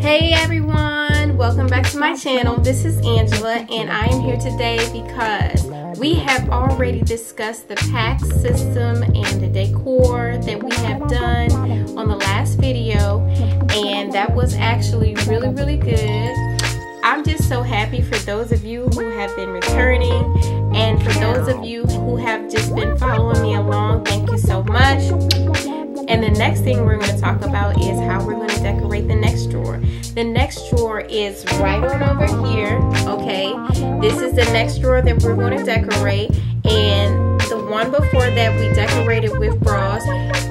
Hey everyone, welcome back to my channel. This is Angela and I am here today because we have already discussed the PAX system and the decor that we have done on the last video, and that was actually really good. I'm just so happy for those of you who have been returning, and for those of you who have just been following me along, thank you so much. And the next thing we're going to talk about is how we're going to decorate the next drawer. The next drawer is right on over here, okay? This is the next drawer that we're going to decorate, and the one before that we decorated with bras,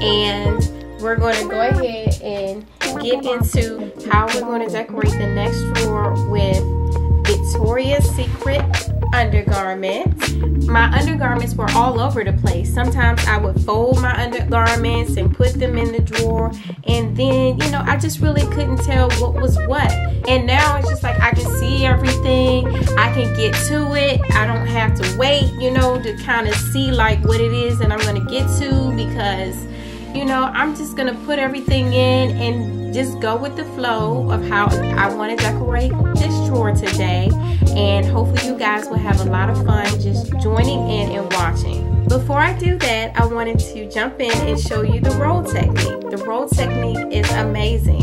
and we're going to go ahead and get into how we're going to decorate the next drawer with Victoria's Secret undergarments. My undergarments were all over the place. Sometimes I would fold my undergarments and put them in the drawer, and then, you know, I just really couldn't tell what was what. And now it's just like I can see everything, I can get to it, I don't have to wait, you know, to kind of see like what it is that I'm going to get to, because, you know, I'm just going to put everything in and just go with the flow of how I want to decorate this drawer today, and hopefully you guys will have a lot of fun just joining in and watching. Before I do that, I wanted to jump in and show you the roll technique. The roll technique is amazing.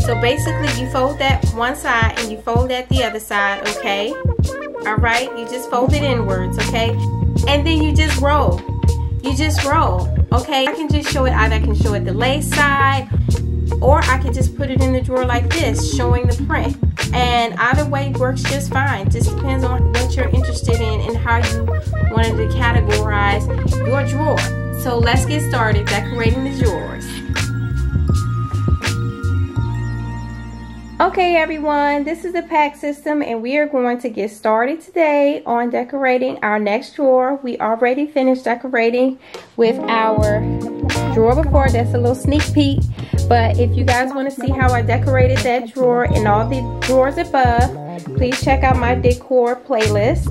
So basically you fold that one side and you fold that the other side, okay? Alright, you just fold it inwards, okay? And then you just roll. You just roll. Okay, I can just show it, either I can show it the lace side, or I can just put it in the drawer like this, showing the print. And either way works just fine. Just depends on what you're interested in and how you wanted to categorize your drawer. So let's get started decorating the drawers. Okay everyone, this is the PAX system, and we are going to get started today on decorating our next drawer. We already finished decorating with our drawer before. That's a little sneak peek, but if you guys want to see how I decorated that drawer and all the drawers above, please check out my decor playlist.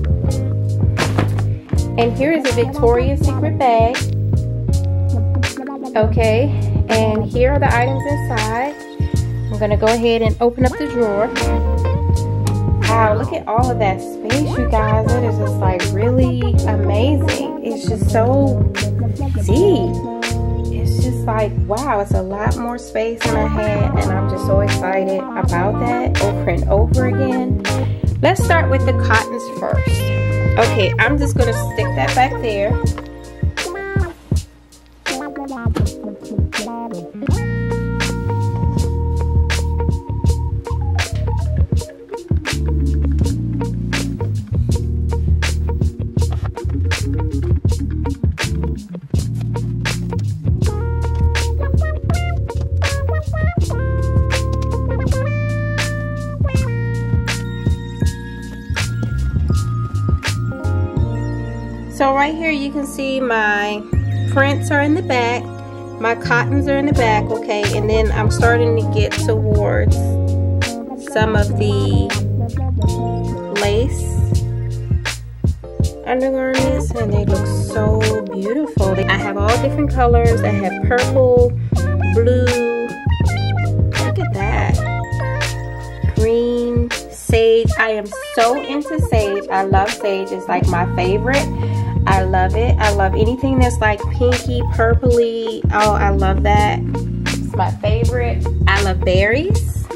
And here is a Victoria's Secret bag. Okay, and here are the items inside. I'm gonna go ahead and open up the drawer. Wow, look at all of that space, you guys. That is just like really amazing. It's just so deep. It's just like, wow, it's a lot more space than I had, and I'm just so excited about that over and over again. Let's start with the cottons first. Okay, I'm just gonna stick that back there. So right here you can see my prints are in the back, my cottons are in the back, okay, and then I'm starting to get towards some of the lace undergarments, and they look so beautiful. I have all different colors. I have purple, blue, look at that, green, sage. I am so into sage. I love sage. It's like my favorite. I love it. I love anything that's like pinky, purpley. Oh, I love that. It's my favorite. I love berries.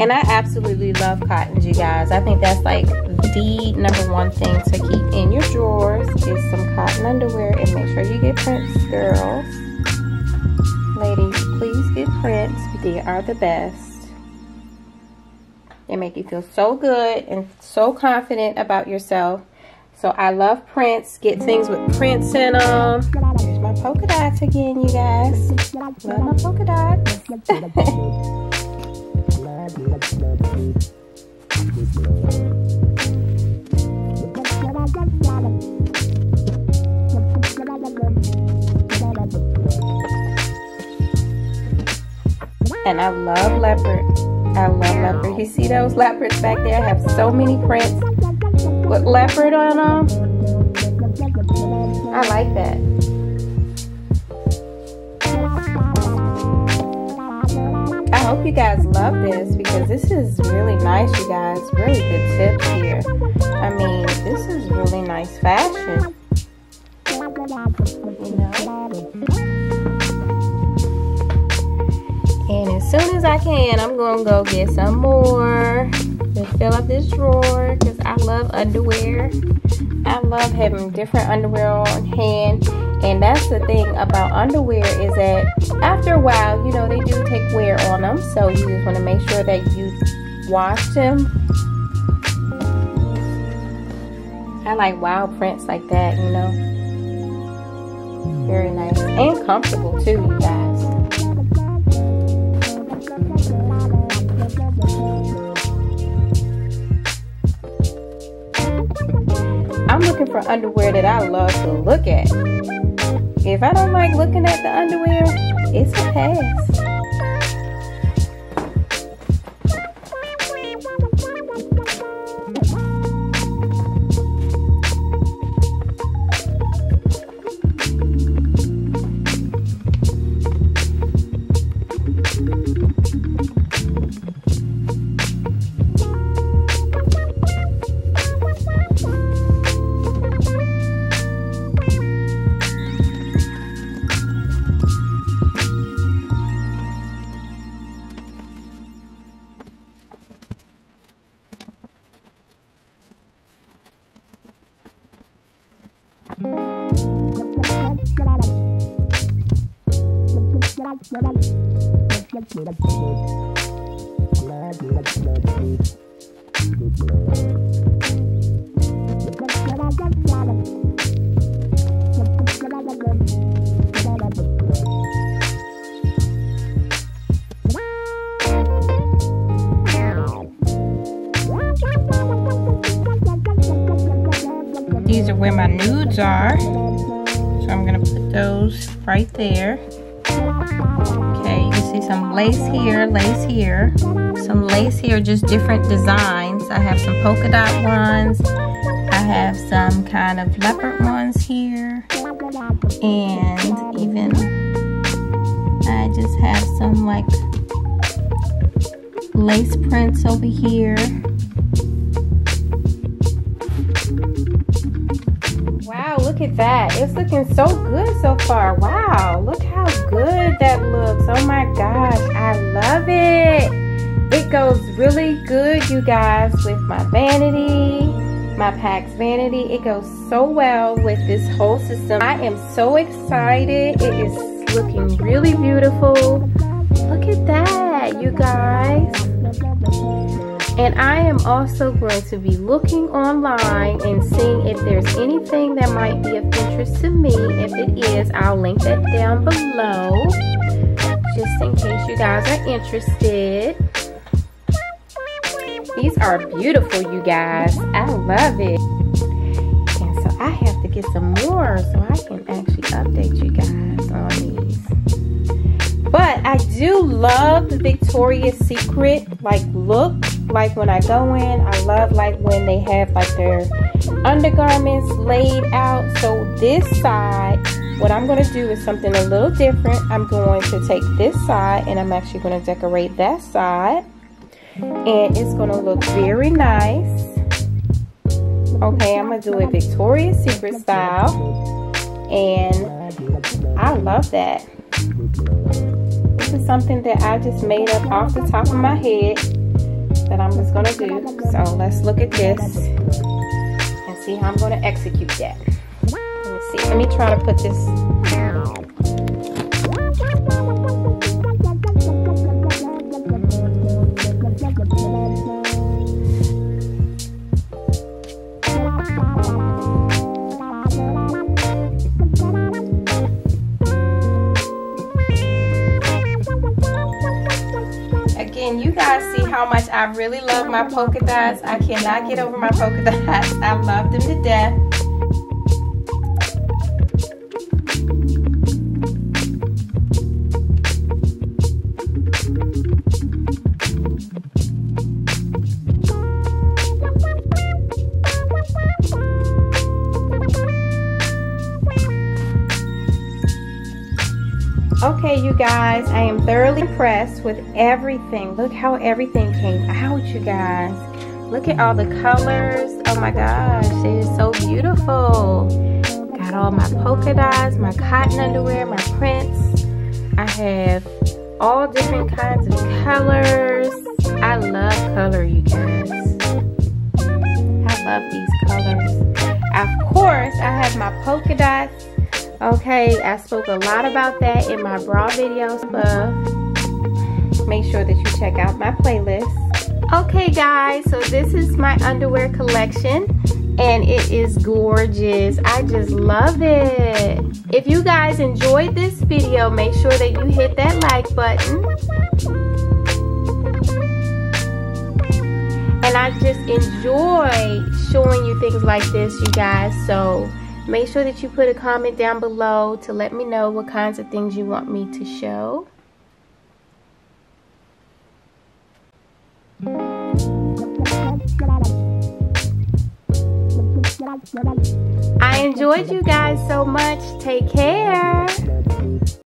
And I absolutely love cottons, you guys. I think that's like the #1 thing to keep in your drawers is some cotton underwear, and make sure you get prints, girls. Ladies, please get prints. They are the best. They make you feel so good and so confident about yourself. So I love prints. Get things with prints in them. Here's my polka dots again, you guys. Love my polka dots. And I love leopard. I love leopard. You see those leopards back there? I have so many prints with leopard on them. And as soon as I can, I'm gonna go get some more to fill up this drawer, because I love underwear. I love having different underwear on hand. And that's the thing about underwear, is that after a while, you know, they do take wear on them. So you just want to make sure that you wash them. I like wild prints like that, you know. Very nice. And comfortable too, you guys. I'm looking for underwear that I love to look at. If I don't like looking at the underwear, it's a pass. These are where my nudes are, so I'm gonna put those right there. Okay, you can see some lace here, some lace here, just different designs. I have some polka dot ones, I have some kind of leopard ones here, and even I just have some like lace prints over here. Wow, look at that. It's looking so good so far. Wow, look how good that looks. Oh my gosh, I love it. It goes really good, you guys, with my vanity, my PAX vanity. It goes so well with this whole system. I am so excited. It is looking really beautiful. Look at that, you guys. And I am also going to be looking online and seeing if there's anything that might be of interest to me. If it is, I'll link that down below, just in case you guys are interested. These are beautiful, you guys. I love it. And so I have to get some more so I can actually update you guys on these. But I do love the Victoria's Secret like look. Like when I go in, I love like when they have like their undergarments laid out. So this side, what I'm going to do is something a little different. I'm going to take this side and I'm actually going to decorate that side. And it's going to look very nice. Okay, I'm going to do it Victoria's Secret style. And I love that. This is something that I just made up off the top of my head that I'm just gonna do. So let's look at this and see how I'm gonna execute that. Let me see, let me try to put this down. How much I really love my polka dots. I cannot get over my polka dots. I love them to death. Okay, you guys, I am thoroughly impressed with everything. Look how everything came out, you guys. Look at all the colors. Oh my gosh, it is so beautiful. Got all my polka polka dots, my cotton underwear, my prints. I have all different kinds of colors. I love color, you guys. I love these colors. Of course, I have my polka dots. Okay, I spoke a lot about that in my bra videos, but make sure that you check out my playlist. Okay guys, so this is my underwear collection and it is gorgeous. I just love it. If you guys enjoyed this video, make sure that you hit that like button. And I just enjoy showing you things like this, you guys. So make sure that you put a comment down below to let me know what kinds of things you want me to show. I enjoyed you guys so much. Take care.